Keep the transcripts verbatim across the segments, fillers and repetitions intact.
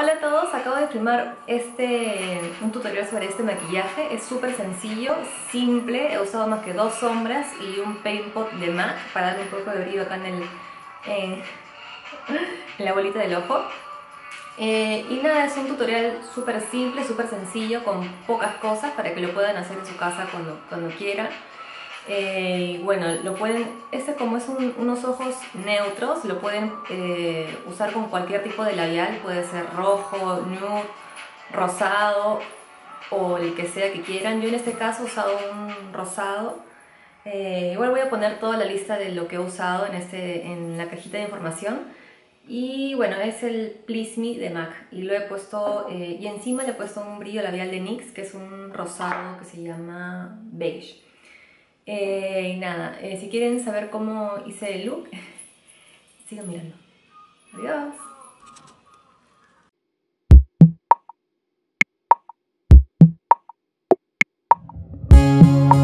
Hola a todos, acabo de filmar este, un tutorial sobre este maquillaje. Es súper sencillo, simple, he usado más que dos sombras y un paint pot de MAC para darle un poco de brillo acá en, el, eh, en la bolita del ojo. Eh, y nada, es un tutorial súper simple, súper sencillo, con pocas cosas para que lo puedan hacer en su casa cuando, cuando quieran. Eh, bueno, lo pueden, este como es un, unos ojos neutros, lo pueden eh, usar con cualquier tipo de labial, puede ser rojo, nude, rosado o el que sea que quieran. Yo en este caso he usado un rosado. Eh, igual voy a poner toda la lista de lo que he usado en, este, en la cajita de información. Y bueno, es el Please Me de MAC y lo he puesto, eh, y encima le he puesto un brillo labial de NYX, que es un rosado que se llama beige. Eh, y nada, eh, si quieren saber cómo hice el look, sigan mirando. Adiós. Thank you.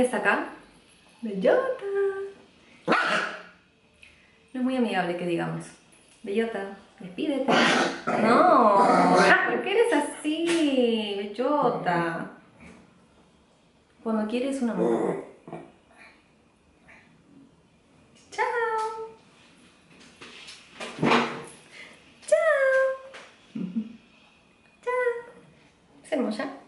Y hasta acá, Bellota. No es muy amigable que digamos. Bellota, despídete. No, ¿por qué eres así, Bellota? Cuando quieres un amor. Chao. Chao. Chao. ¿Hacemos ya?